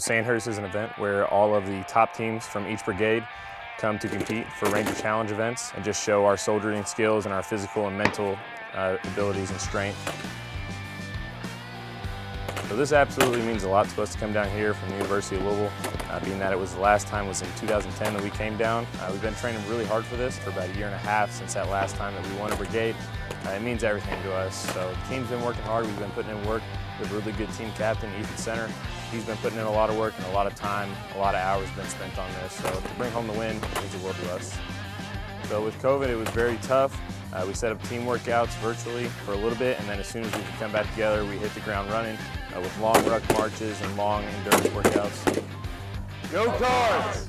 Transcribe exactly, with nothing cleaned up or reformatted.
Sandhurst is an event where all of the top teams from each brigade come to compete for Ranger Challenge events and just show our soldiering skills and our physical and mental uh, abilities and strength. So this absolutely means a lot to us to come down here from the University of Louisville, uh, being that it was the last time was in two thousand ten that we came down. Uh, we've been training really hard for this for about a year and a half since that last time that we won a brigade. Uh, it means everything to us. So the team's been working hard, we've been putting in work. We have a really good team captain, Ethan Center. He's been putting in a lot of work and a lot of time, a lot of hours been spent on this. So to bring home the win means it will to us. So with COVID, it was very tough. Uh, we set up team workouts virtually for a little bit, and then as soon as we could come back together, we hit the ground running uh, with long ruck marches and long endurance workouts. Go Cards!